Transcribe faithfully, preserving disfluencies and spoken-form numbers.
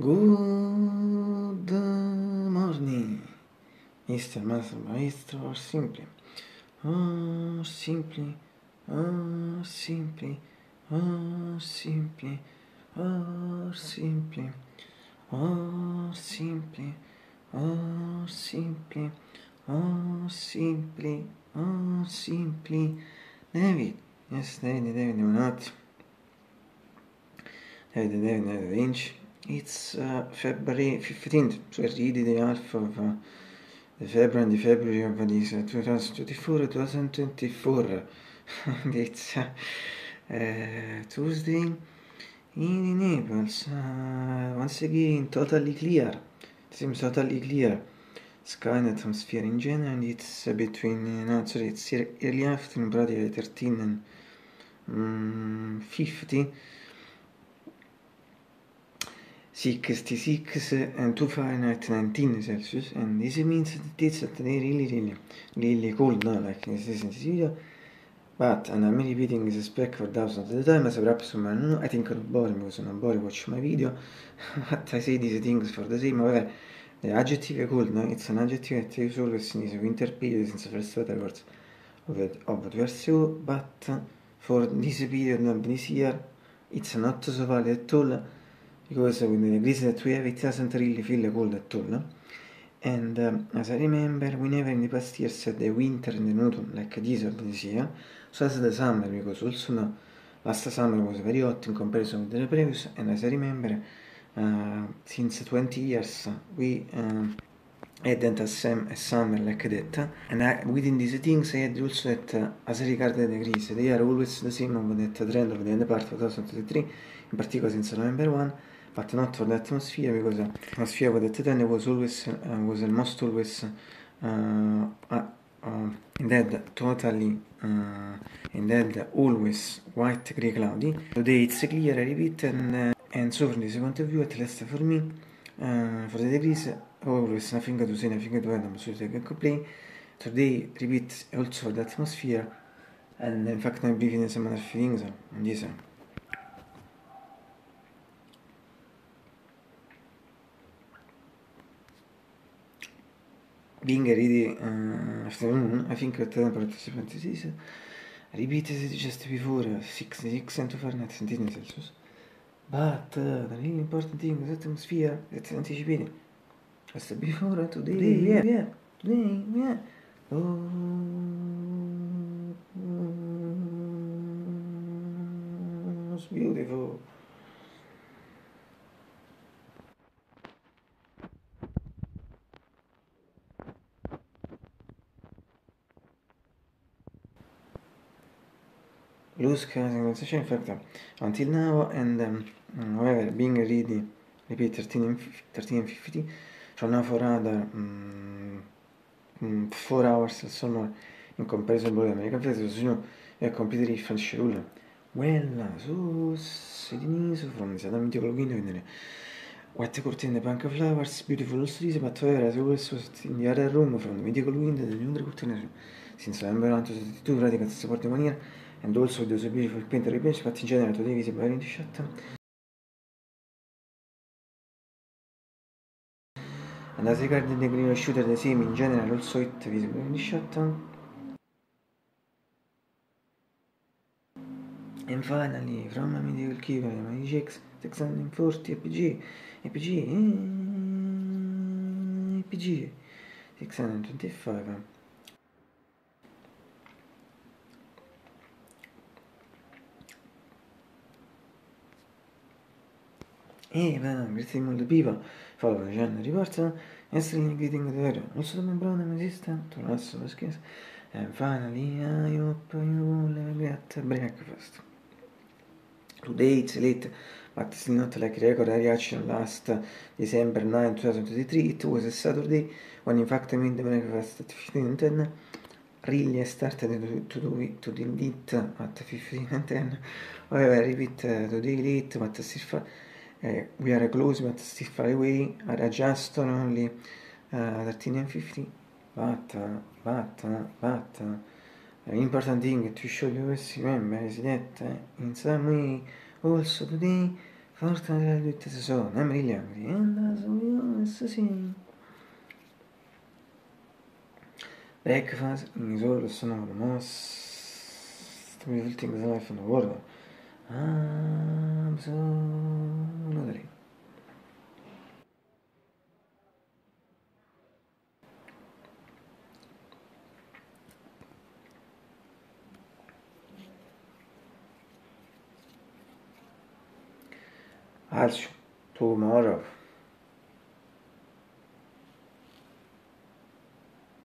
Good morning, mister Master Maestro, or simply, or simply, or simply, or simply, or simply, or simply, or simply, or simply, or simply, David, yes, David, David, David, David, David, David Lynch. It's uh, February fifteenth, twenty, the half of uh, the February and the February of this uh, twenty twenty-four, twenty twenty-four. And it's uh, uh, Tuesday in Naples. Uh, once again, totally clear. It seems totally clear. Sky and atmosphere in general, and it's uh, between, uh, no, sorry, it's early afternoon, probably thirteen and um, fifty. sixty-six and two Fahrenheit, nineteen Celsius, and this means that it's today really, really, really cold now, like this is in this video. But, and I'm repeating this spec for thousands of the time, as perhaps I know, I think I'm boring because I'm boring watching my video, but I say these things for the same. However, the adjective cold, no? It's an adjective that I use always in this winter period, since the first weather words of what we are seeing, but for this period of this year, it's not so valid at all. Because with the degrees that we have, it doesn't really feel cold at all. And um, as I remember, we never in the past years had the winter and the autumn like this or this year. So as the summer, because also no, last summer was very hot in comparison with the previous. And as I remember, uh, since twenty years, we um, hadn't a, sem a summer like that. And I, within these things, I had also that, uh, as regards the degrees, they are always the same of that trend of the end part of twenty twenty-three, in particular since November first. But not for the atmosphere, because the atmosphere with the Titan was always, uh, was almost always uh, uh, uh, dead, totally, uh, and dead, always white, grey, cloudy. Today it's clear, I repeat, and, uh, and so from this point of view, at least for me, uh, for the degrees, always nothing to say, nothing to add, I'm sorry, I can complain. Today, repeat, also the atmosphere, and in fact, I'm believing in some other things on this. Being a really uh, afternoon, I think that the participant is repeated just before uh, sixty-six and Fahrenheit, nineteen Celsius. But uh, the really important thing is atmosphere, it's anticipated. As before, today, today yeah. yeah, today, yeah. Oh, it's beautiful. Loose conversation, in fact, until now, and um, however, being ready, repeat thirteen and fifty, from now for another um, four hours or so more, in comparison with American flights, so you know, a completely different schedule. Well, so, so from this Adam Dioglo Guindo, white curtain, the bank of flowers, beautiful trees, but however, as always, was in the other room, from the Dioglo Guindo, the new curtain, since November nineteen seventy-two, radical support in one year. And also those beautiful painter repaints, but in general today visible in the shot. And as regards the green shooter, the same in general, also it visible in the shot. And finally, from a medieval keyboard, my G X six forty A P G, A P G, A P G six twenty-five. E beh, grazie molto Pipa, follow the channel, riporta, essere greeting the video, also the membrane my sister, to last of the skins, and finally I hope you all have got breakfast. Today it's late, but it's not like record I reached last December ninth, twenty twenty-three, it was a Saturday, when in fact I made the breakfast at fifteen and ten, really I started to do it, to delete at fifteen and ten, however I repeat today late, but still Uh, we are close but still far away, are adjusted only uh, thirteen and fifty, but, uh, but, uh, but, uh, the important thing to show you is remember is that uh, in some way also today Forza della vita si sono, non mi rilevi, e andavo sì. Breakfast, misura del sonoro, ma sto mi ultimo della fine, guarda. Ah, sono da lì. عرض شد تو معارف